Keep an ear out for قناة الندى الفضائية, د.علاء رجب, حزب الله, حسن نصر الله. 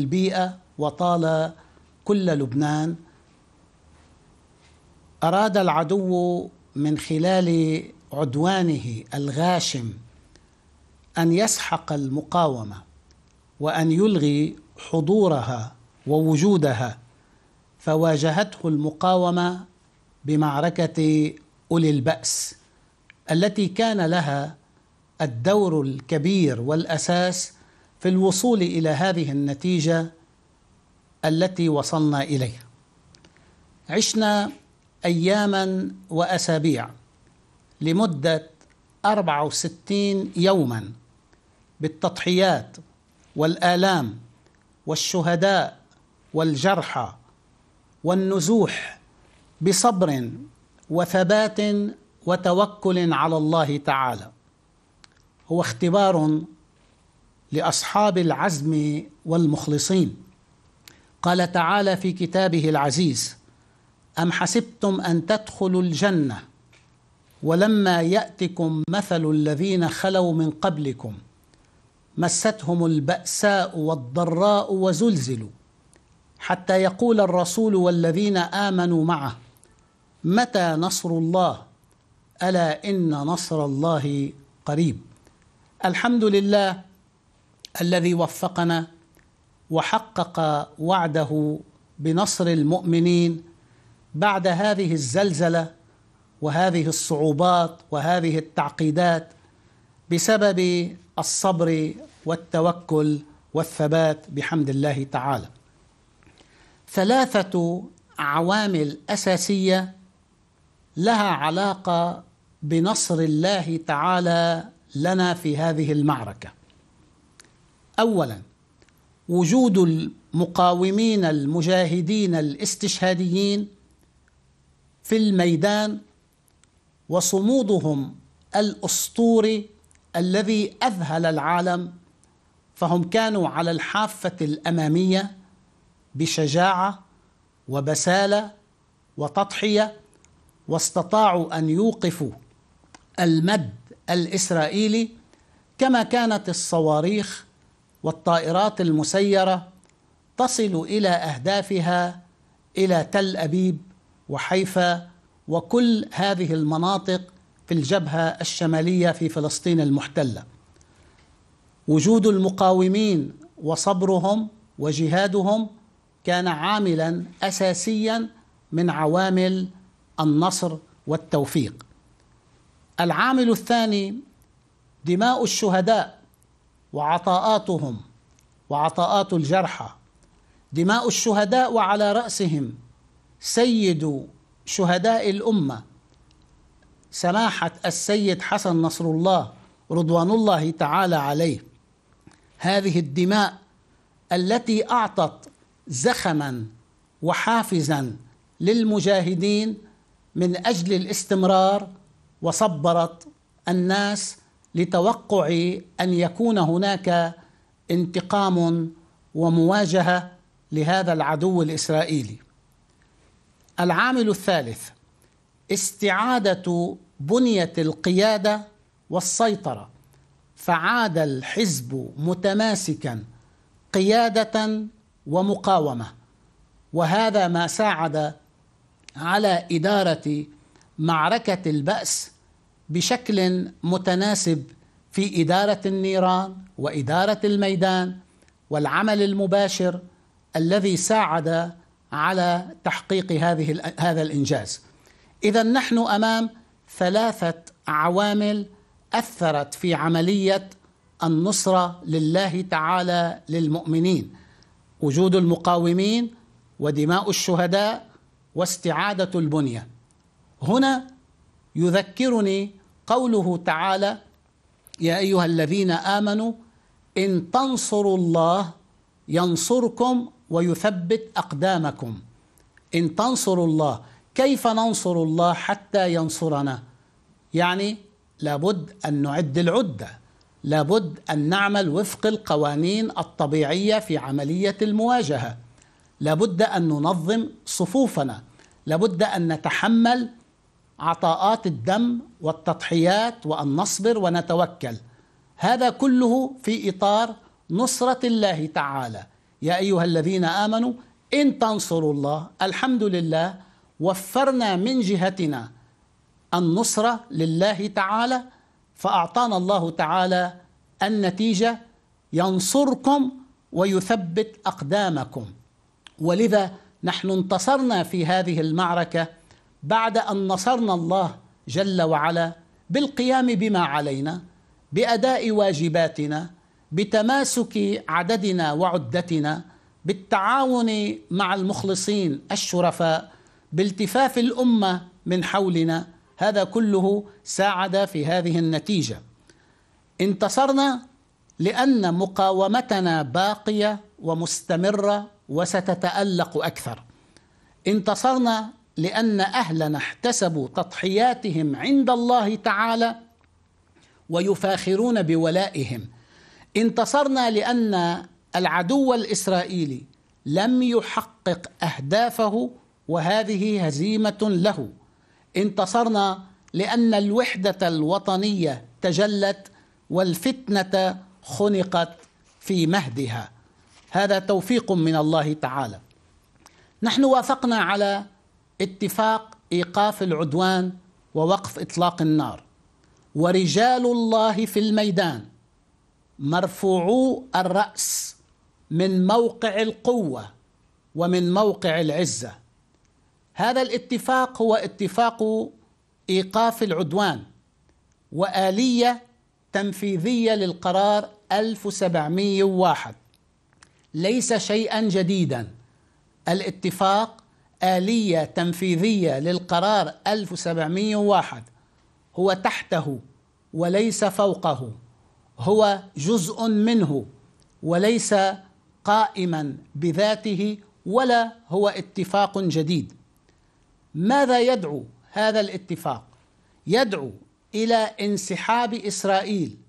البيئة وطال كل لبنان. أراد العدو من خلال عدوانه الغاشم أن يسحق المقاومة وأن يلغي حضورها ووجودها، فواجهته المقاومة بمعركة أولي البأس التي كان لها الدور الكبير والأساس في الوصول إلى هذه النتيجة التي وصلنا إليها. عشنا أياما وأسابيع لمدة 64 يوما بالتضحيات والآلام والشهداء والجرحى والنزوح، بصبر وثبات وتوكل على الله تعالى. هو اختبار لأصحاب العزم والمخلصين. قال تعالى في كتابه العزيز: أم حسبتم أن تدخلوا الجنة ولما يأتكم مثل الذين خلوا من قبلكم مستهم البأساء والضراء وزلزلوا حتى يقول الرسول والذين آمنوا معه متى نصر الله ألا إن نصر الله قريب. الحمد لله الذي وفقنا وحقق وعده بنصر المؤمنين بعد هذه الزلزلة وهذه الصعوبات وهذه التعقيدات، بسبب الصبر والتوكل والثبات بحمد الله تعالى. ثلاثة عوامل أساسية لها علاقة بنصر الله تعالى لنا في هذه المعركة. أولا، وجود المقاومين المجاهدين الاستشهاديين في الميدان وصمودهم الأسطوري الذي أذهل العالم، فهم كانوا على الحافة الأمامية بشجاعة وبسالة وتضحية، واستطاعوا أن يوقفوا المد الإسرائيلي، كما كانت الصواريخ والطائرات المسيرة تصل إلى أهدافها إلى تل أبيب وحيفا وكل هذه المناطق في الجبهة الشمالية في فلسطين المحتلة. وجود المقاومين وصبرهم وجهادهم كان عاملا أساسيا من عوامل النصر والتوفيق. العامل الثاني، دماء الشهداء وعطاءاتهم وعطاءات الجرحى. دماء الشهداء وعلى رأسهم سيد شهداء الأمة سماحة السيد حسن نصر الله رضوان الله تعالى عليه. هذه الدماء التي أعطت زخما وحافزا للمجاهدين من أجل الاستمرار، وصبرت الناس لتوقع أن يكون هناك انتقام ومواجهة لهذا العدو الإسرائيلي. العامل الثالث، استعادة بنية القيادة والسيطرة، فعاد الحزب متماسكا قيادة ومقاومة، وهذا ما ساعد على إدارة معركة البأس بشكل متناسب في إدارة النيران وإدارة الميدان والعمل المباشر الذي ساعد على تحقيق هذا الإنجاز. إذا نحن أمام ثلاثة عوامل أثرت في عملية النصرة لله تعالى للمؤمنين: وجود المقاومين ودماء الشهداء واستعادة البنية. هنا يذكرني قوله تعالى: يا أيها الذين آمنوا إن تنصروا الله ينصركم ويثبت أقدامكم. إن تنصروا الله، كيف ننصر الله حتى ينصرنا؟ يعني لابد أن نعد العدة، لابد أن نعمل وفق القوانين الطبيعية في عملية المواجهة، لابد أن ننظم صفوفنا، لابد أن نتحمل عطاءات الدم والتضحيات وأن نصبر ونتوكل. هذا كله في إطار نصرة الله تعالى. يا أيها الذين آمنوا إن تنصروا الله. الحمد لله وفرنا من جهتنا النصرة لله تعالى، فأعطانا الله تعالى النتيجة، ينصركم ويثبت أقدامكم. ولذا نحن انتصرنا في هذه المعركة بعد أن نصرنا الله جل وعلا بالقيام بما علينا، بأداء واجباتنا، بتماسك عددنا وعدتنا، بالتعاون مع المخلصين الشرفاء، بالتفاف الأمة من حولنا. هذا كله ساعد في هذه النتيجة. انتصرنا لأن مقاومتنا باقية ومستمرة وستتألق أكثر. انتصرنا لأن أهلنا احتسبوا تضحياتهم عند الله تعالى ويفاخرون بولائهم. انتصرنا لأن العدو الإسرائيلي لم يحقق أهدافه وهذه هزيمة له. انتصرنا لأن الوحدة الوطنية تجلت والفتنة خنقت في مهدها. هذا توفيق من الله تعالى. نحن وافقنا على اتفاق إيقاف العدوان ووقف إطلاق النار، ورجال الله في الميدان مرفوعو الرأس من موقع القوة ومن موقع العزة. هذا الاتفاق هو اتفاق إيقاف العدوان، وآلية تنفيذية للقرار 1701، ليس شيئا جديدا. الاتفاق آلية تنفيذية للقرار 1701، هو تحته وليس فوقه، هو جزء منه وليس قائما بذاته، ولا هو اتفاق جديد. ماذا يدعو هذا الاتفاق؟ يدعو إلى انسحاب إسرائيل